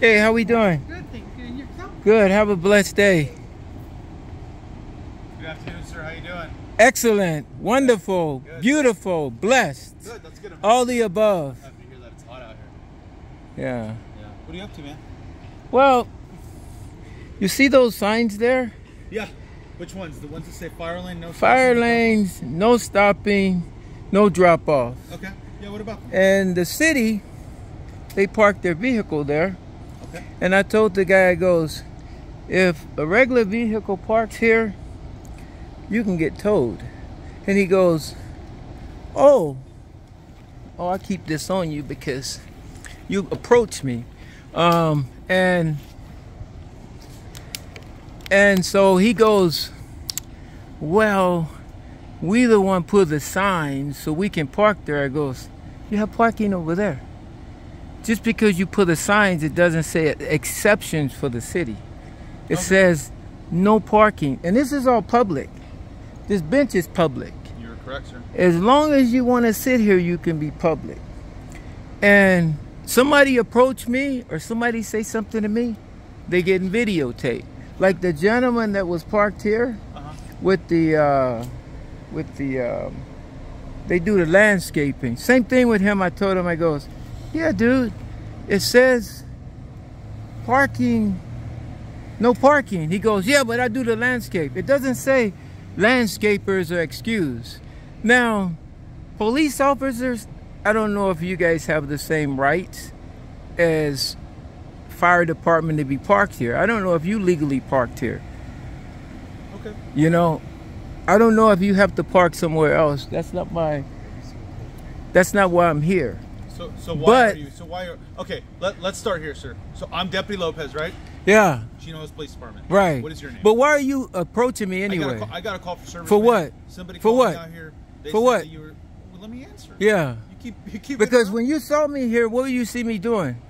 Hey, how we doing? Good, thank you. And yourself? Good. Have a blessed day. Good afternoon, sir. How you doing? Excellent. Wonderful. Good. Beautiful. Blessed. Good. That's good. All the above. I have to hear that it's hot out here. Yeah. Yeah. What are you up to, man? Well, you see those signs there? Yeah. Which ones? The ones that say fire lane, no fire lanes, no stopping, no drop off. Okay. Yeah, what about them? And the city, they parked their vehicle there. Okay. And I told the guy, I goes, if a regular vehicle parks here, you can get towed. And he goes, oh, I'll keep this on you because you approached me. And so he goes, well, we the one put the sign so we can park there. I goes, you have parking over there. Just because you put the signs, it doesn't say exceptions for the city. It says no parking. And this is all public. This bench is public. You're correct, sir. As long as you want to sit here, you can be public. And somebody approach me or somebody say something to me, they getting videotaped. Like the gentleman that was parked here with the they do the landscaping. Same thing with him. I told him, I goes, yeah, dude, it says parking, no parking. He goes, yeah, but I do the landscape. It doesn't say landscapers are excused. Now, police officers, I don't know if you guys have the same rights as fire department to be parked here. I don't know if you legally parked here. Okay. You know, I don't know if you have to park somewhere else. That's not my, that's not why I'm here. So why but, are you, so why are, okay, let's start here, sir. So I'm Deputy Lopez, right? Yeah. Chino Hills Police Department. Right. What is your name? But why are you approaching me anyway? I got a call for service. For what? Somebody for what? Out here. They for what? You were, well, let me answer. Yeah. You keep because when you saw me here, what do you see me doing?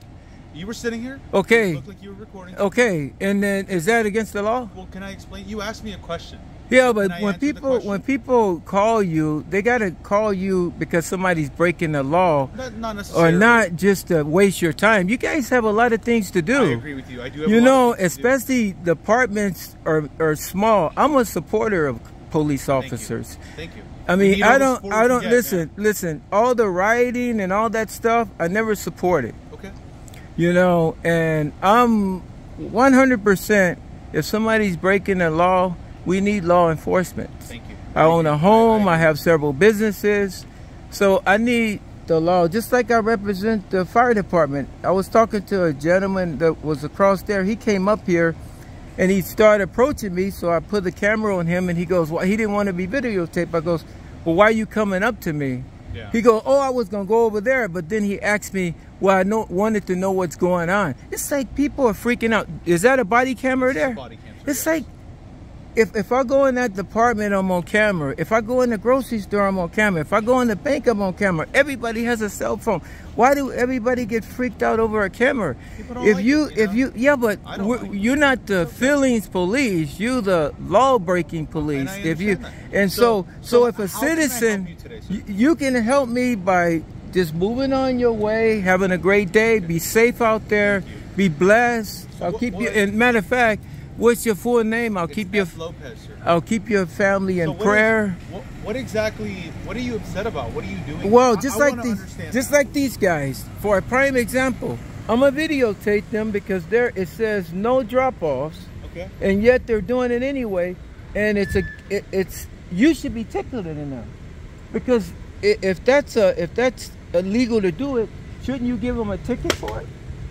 You were sitting here. Okay. It looked like you were recording. Okay. And then is that against the law? Well, can I explain? You asked me a question. Yeah, but when people call you, they got to call you because somebody's breaking the law. Not necessarily. Or not just to waste your time. You guys have a lot of things to do. I agree with you. I do have a lot of things to do. You know, especially departments are small. I'm a supporter of police officers. Thank you. Thank you. I mean, I don't listen, all the rioting and all that stuff, I never support it. You know, and I'm 100%, if somebody's breaking the law, we need law enforcement. Thank you. I own a home. I have several businesses. So I need the law, just like I represent the fire department. I was talking to a gentleman that was across there. He came up here, and he started approaching me, so I put the camera on him, and he goes, well, he didn't want to be videotaped. I goes, well, why are you coming up to me? Yeah. He goes, oh, I was going to go over there, but then he asked me, well, I wanted to know what's going on. It's like people are freaking out. Is that a body camera there? Body camera, it's yes. Like if I go in that department, I'm on camera. If I go in the grocery store, I'm on camera. If I go in the bank, I'm on camera. Everybody has a cell phone. Why do everybody get freaked out over a camera? You're not the feelings police. You're the law-breaking police. And so if a citizen, you can help me by just moving on your way, having a great day, be safe out there, be blessed. I'll keep you, and matter of fact, what's your full name? I'll keep your family in prayer. What exactly, what are you upset about? What are you doing? Well, just like these guys, for a prime example, I'm gonna videotape them because there it says no drop-offs, okay, and yet they're doing it anyway, and it's you should be tickled in them, because if that's illegal to do it, shouldn't you give them a ticket for it?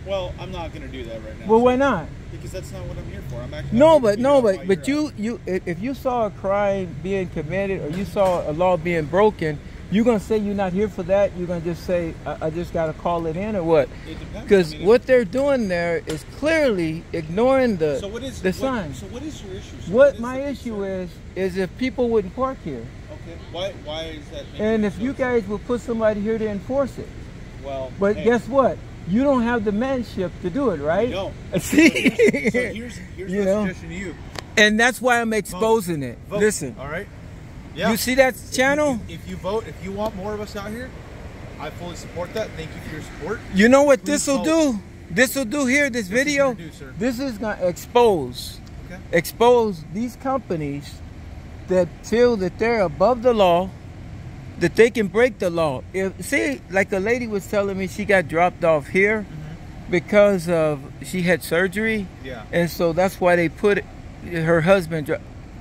Well, I'm not going to do that right now. Well, so why not? Because that's not what I'm here for. I'm actually but if you saw a crime being committed or you saw a law being broken, you're going to say you're not here for that. You're going to just say I just got to call it in or what? It depends. Because what they're doing there is clearly ignoring the sign. So what is your issue? So what my issue is if people wouldn't park here. Okay. Why is that? And if you guys would put somebody here to enforce it. Well, but guess what? You don't have the manship to do it, right? No. See? So here's my suggestion to you. And that's why I'm exposing it. Vote. Listen. All right? Yeah. You see that channel? If you vote, if you want more of us out here, I fully support that. Thank you for your support. You know what this will do? This will do here, this video, this is going to expose, expose these companies that feel that they're above the law, that they can break the law. If, see, like a lady was telling me, she got dropped off here because of, she had surgery. Yeah. And so that's why they put her husband,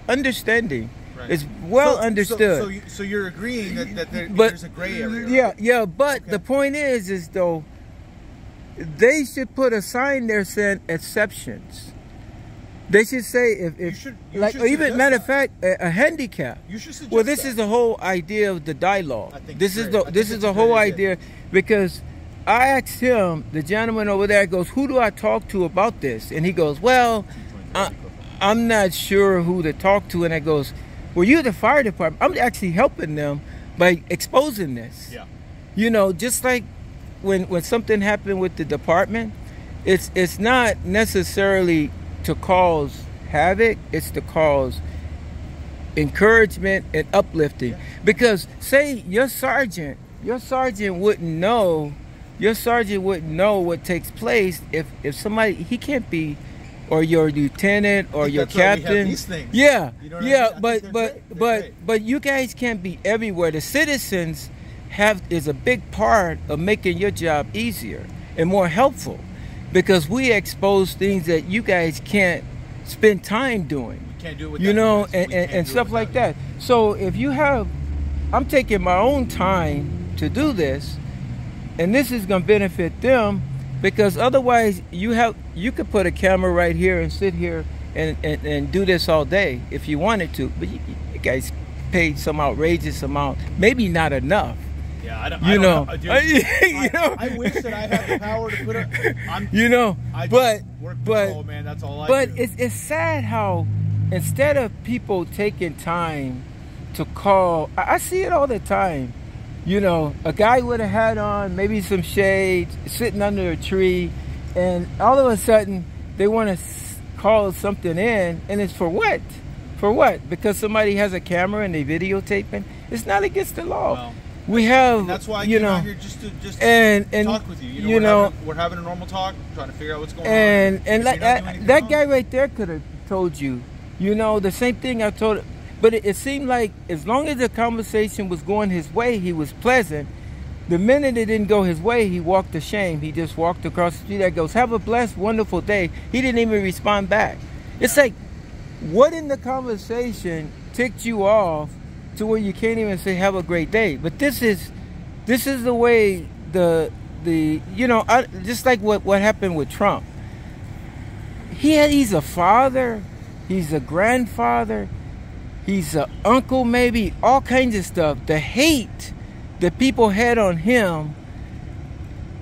understanding. Right. It's well understood. So you're agreeing that, there's a gray area. Right? Yeah, yeah. But the point is though, they should put a sign there saying exceptions. They should say even matter of fact, a handicap. You should suggest this is the whole idea of the dialogue. I think this is the whole idea because I asked him, the gentleman over there goes, who do I talk to about this? And he goes, well, I'm not sure who to talk to. And I goes, well, you're the fire department. I'm actually helping them by exposing this. Yeah. You know, just like when something happened with the department, it's not necessarily to cause havoc, it's to cause encouragement and uplifting. Yeah. Because say your sergeant wouldn't know, what takes place if somebody, he can't be, or your lieutenant or your captain. Yeah, you know but you guys can't be everywhere. The citizens is a big part of making your job easier and more helpful, because we expose things that you guys can't spend time doing. You can't do it, you know, and stuff like that. So if you have, I'm taking my own time to do this, and this is going to benefit them. Because otherwise, you could put a camera right here and sit here and do this all day if you wanted to. But you guys paid some outrageous amount, maybe not enough. Yeah, I wish that I had the power to put up. But it's sad how instead of people taking time to call, I see it all the time. You know, a guy with a hat on, maybe some shades, sitting under a tree, and all of a sudden they want to call something in, and it's for what? For what? Because somebody has a camera and they videotaping? It's not against the law. Well, we have, that's why I came out here just to talk with you. You know, we're having a normal talk, trying to figure out what's going on. And like, that guy right there could have told you, you know, the same thing I told him. But it seemed like as long as the conversation was going his way, he was pleasant. The minute it didn't go his way, he walked ashamed. He just walked across the street. That goes, have a blessed, wonderful day. He didn't even respond back. It's like, what in the conversation ticked you off to where you can't even say have a great day? But this is the way the you know, just like what happened with Trump. He's a father. He's a grandfather. He's an uncle, maybe, all kinds of stuff. The hate that people had on him.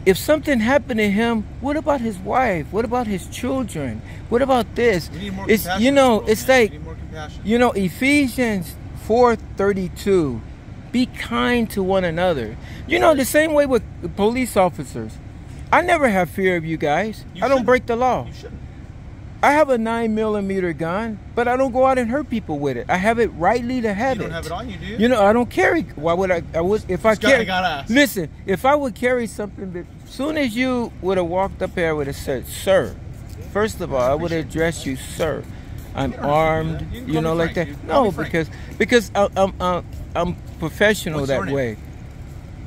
If something happened to him, what about his wife? What about his children? What about this? We need more compassion. You know, it's like, you know, Ephesians 4:32. Be kind to one another. You know, the same way with police officers. I never have fear of you guys. I don't break the law. You shouldn't. I have a 9mm gun, but I don't go out and hurt people with it. I have it rightly to have it. You don't have it on you, do you? You know, I don't carry. Why would I? I would if I carry. Listen, if I would carry something, but as soon as you would have walked up here, I would have said, "Sir." First of all, I would have addressed you, "Sir." I'm armed. You know, like that. No, because I'm professional that way.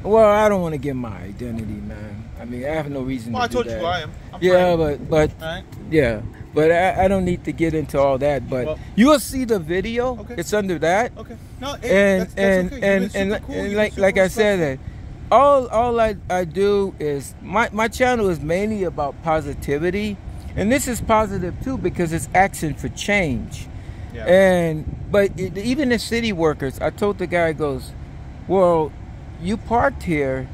Well, I don't want to get my identity, man. I mean, I have no reason to do that. Well, I told you who I am. Yeah, but yeah. But I don't need to get into all that. But you'll see the video. Okay. It's under that. Okay. No, and like I said, that all I do is my channel is mainly about positivity, and this is positive too because it's action for change. Yeah. But even the city workers, I told the guy, goes, well, you parked here.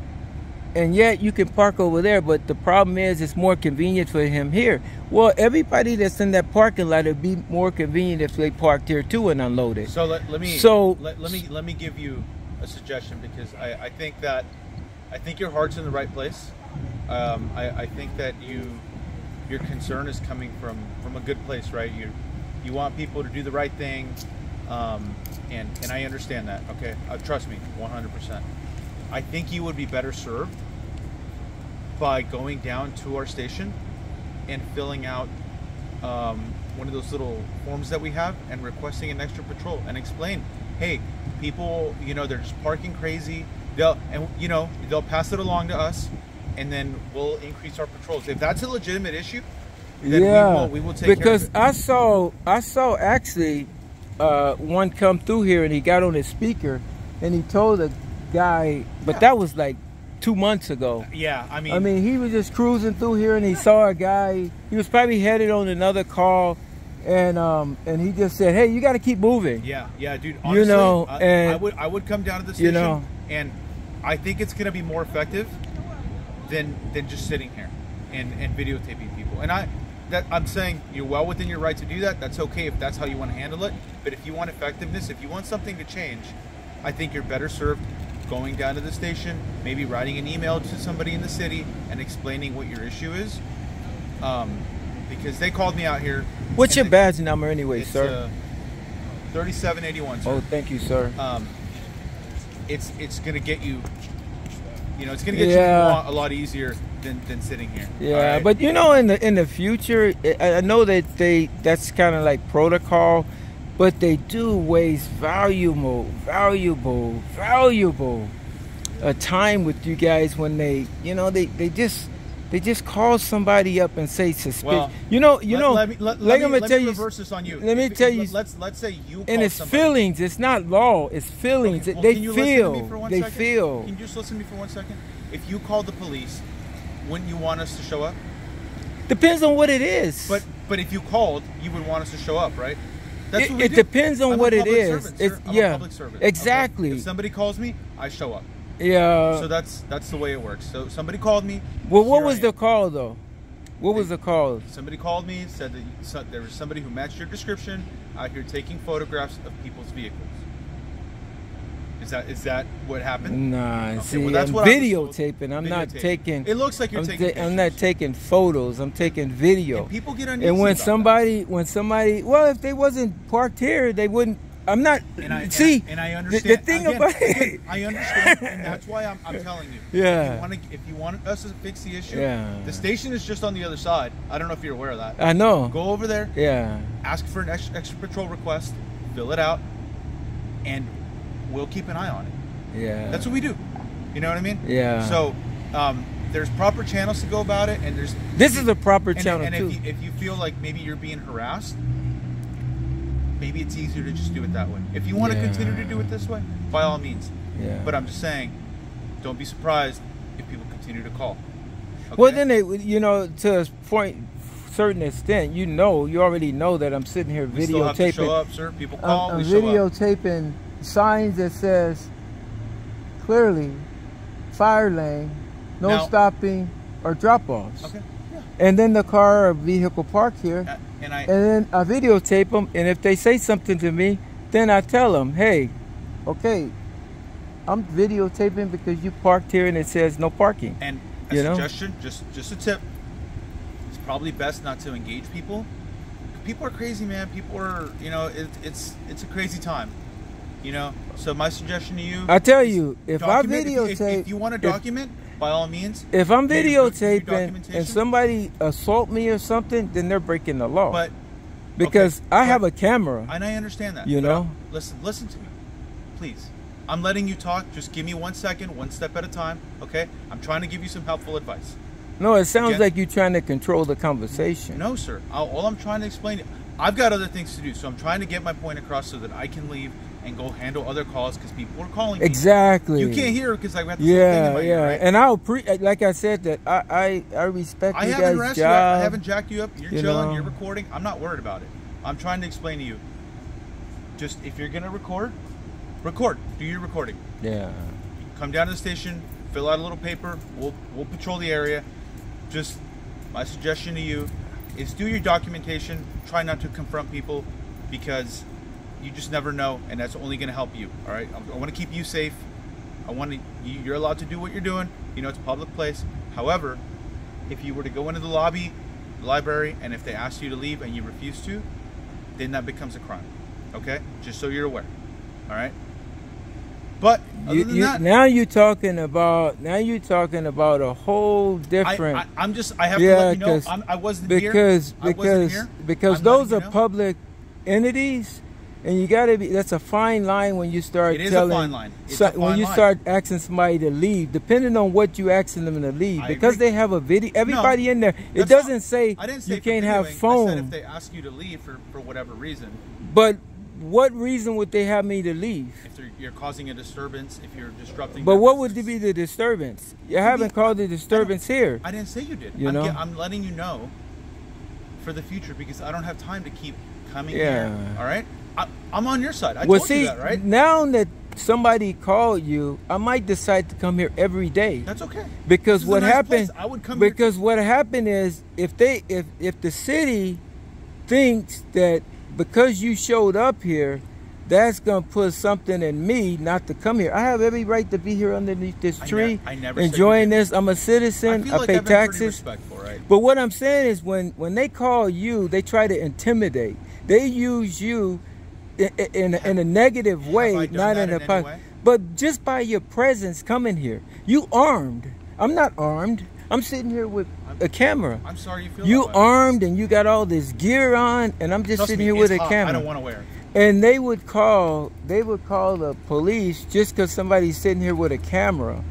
And yet you can park over there, but the problem is it's more convenient for him here. Well, everybody that's in that parking lot, it'd be more convenient if they parked here too and unloaded. So let me give you a suggestion, because I think your heart's in the right place. I think that your concern is coming from a good place, right? You want people to do the right thing, and I understand that. Okay, trust me, 100%. I think you would be better served by going down to our station and filling out one of those little forms that we have and requesting an extra patrol and explain, hey, people, you know, they're just parking crazy. They'll pass it along to us, and then we'll increase our patrols. If that's a legitimate issue, then we will take care of it. Because I saw actually one come through here, and he got on his speaker, and he told a guy, but that was like 2 months ago. Yeah, I mean, he was just cruising through here, and he saw a guy. He was probably headed on another call, and he just said, "Hey, you got to keep moving." Yeah, yeah, dude. Honestly, you know, and I would come down to the station, you know, and I think it's gonna be more effective than just sitting here and videotaping people. And I'm saying you're well within your right to do that. That's okay if that's how you want to handle it. But if you want effectiveness, if you want something to change, I think you're better served going down to the station, maybe writing an email to somebody in the city and explaining what your issue is. Because they called me out here. What's your badge number anyway, sir? 3781, sir. Oh, thank you, sir. It's gonna get you, you know, it's gonna get you a lot easier than sitting here. Yeah, right? But you know, in the future, I know that that's kind of like protocol, but they do waste valuable time with you guys when they, you know, they just call somebody up and say suspicious. Well, let me reverse this on you. Let's say you call somebody. And it's feelings. It's not law. It's feelings. Okay. Well, they feel. Can you just listen to me for 1 second? If you called the police, wouldn't you want us to show up? Depends on what it is. But if you called, you would want us to show up, right? That's what we do. It depends on what it is. I'm a public servant. Exactly. Okay? If somebody calls me, I show up. Yeah. So that's the way it works. So somebody called me. Well, what was the call though? What was the call? Somebody called me, said that there was somebody who matched your description out here taking photographs of people's vehicles. Is that what happened? Nah, okay, see, well, that's what videotaping. I'm not taking. It looks like you're taking pictures. I'm not taking photos. I'm taking video. And people get uneasy. And when somebody, well, if they wasn't parked here, they wouldn't. I'm not. And I understand. The thing about it, I understand, and that's why I'm telling you. Yeah. If you want us to fix the issue, the station is just on the other side. I don't know if you're aware of that. I know. Go over there. Yeah. Ask for an extra patrol request. Fill it out, and we'll keep an eye on it. Yeah. That's what we do. You know what I mean? Yeah. So, there's proper channels to go about it, and there's. This is a proper channel too. And if you feel like maybe you're being harassed, maybe it's easier to just do it that way. If you want to continue to do it this way, by all means. Yeah. But I'm just saying, don't be surprised if people continue to call. Okay? Well, then, you know, to a point, certain extent, you know, you already know that I'm sitting here videotaping. We still have to show up, sir. People call, we show up. Videotaping signs that says, clearly, fire lane, no stopping, or drop-offs. Okay. And then the car or vehicle parked here, and then I videotape them. And if they say something to me, then I tell them, "Hey, okay, I'm videotaping because you parked here and it says no parking." And a suggestion, just a tip: it's probably best not to engage people. People are crazy, man. People are, you know, it's a crazy time, you know. So my suggestion to you, I tell you, if I videotape, if you want to document. By all means. If I'm videotaping and somebody assault me or something, then they're breaking the law. But because I have a camera. And I understand that. You know? Listen to me. Please. I'm letting you talk. Just give me 1 second, one step at a time. Okay? I'm trying to give you some helpful advice. No, it sounds like you're trying to control the conversation. No, sir. All I'm trying to explain, I've got other things to do. So I'm trying to get my point across so that I can leave and go handle other calls because people are calling me. Exactly. You can't hear because I've got this thing in my ear, right? And like I said, that I respect you guys' job. I haven't jacked you up. You're chilling. You're recording. I'm not worried about it. I'm trying to explain to you. Just if you're gonna record. Do your recording. Yeah. Come down to the station. Fill out a little paper. We'll patrol the area. Just my suggestion to you is do your documentation. Try not to confront people because. You just never know, and that's only going to help you. All right, I want to keep you safe. You're allowed to do what you're doing. You know, it's a public place. However, if you were to go into the lobby, the library, and if they ask you to leave and you refuse to, then that becomes a crime. Okay, just so you're aware. All right. But now you're talking about a whole different. I'm just, I have to let you know, I wasn't here because those are public entities, and you got to be. That's a fine line when you start start asking somebody to leave, depending on what you asking them to leave, because they have a video. Everybody in there. It doesn't say you can't have phone. I said if they ask you to leave for whatever reason, but. What reason would they have me to leave? If you're causing a disturbance, if you're disrupting. But what would be the disturbance? You haven't called the disturbance here. I didn't say you did. You know? I'm letting you know for the future because I don't have time to keep coming here. All right? I'm on your side. I told you that, right? Now that somebody called you, I might decide to come here every day. That's okay. Because what happened? I would come because what happened is if the city thinks that. Because you showed up here, that's going to put something in me not to come here. I have every right to be here underneath this tree, enjoying this. I'm a citizen. I pay taxes. Right? But what I'm saying is when they call you, they try to intimidate. They use you in a negative way, not in a positive. But just by your presence coming here, you armed. I'm not armed. I'm sitting here with a camera. I'm sorry you feel you armed and you got all this gear on, and I'm just sitting here with a camera. I don't want to wear it. And they would call the police just because somebody's sitting here with a camera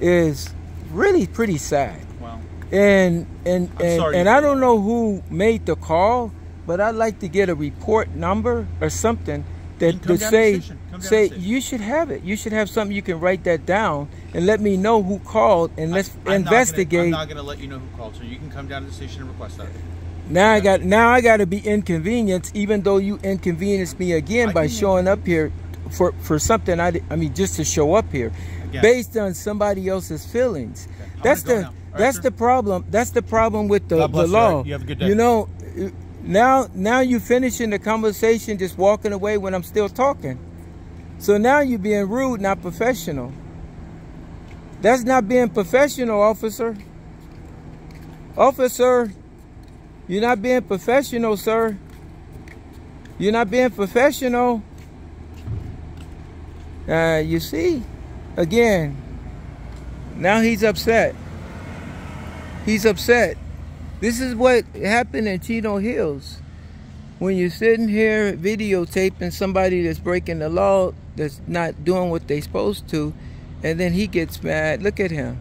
is really pretty sad. Wow. And I don't know who made the call, but I'd like to get a report number or something that to say you should have it. You should have something you can write that down and let me know who called and let's investigate. I'm not going to let you know who called, so you can come down to the station and request that. Now I got to be inconvenienced, even though you inconvenienced me again by showing up here for something I mean just to show up here based on somebody else's feelings. Okay. That's the problem. That's the problem with the law. You have a good day. You know, now you finishing the conversation just walking away when I'm still talking. So now you're being rude, not professional. That's not being professional, officer. Officer, you're not being professional, sir. You're not being professional. You see, again, now he's upset. He's upset. This is what happened in Chino Hills. When you're sitting here videotaping somebody that's breaking the law, that's not doing what they're supposed to, and then he gets mad. Look at him.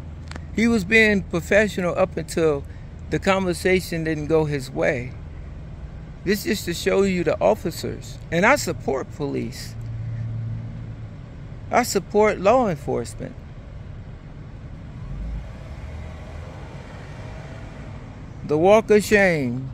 He was being professional up until the conversation didn't go his way. This is just to show you the officers. And I support police. I support law enforcement. The walk of shame.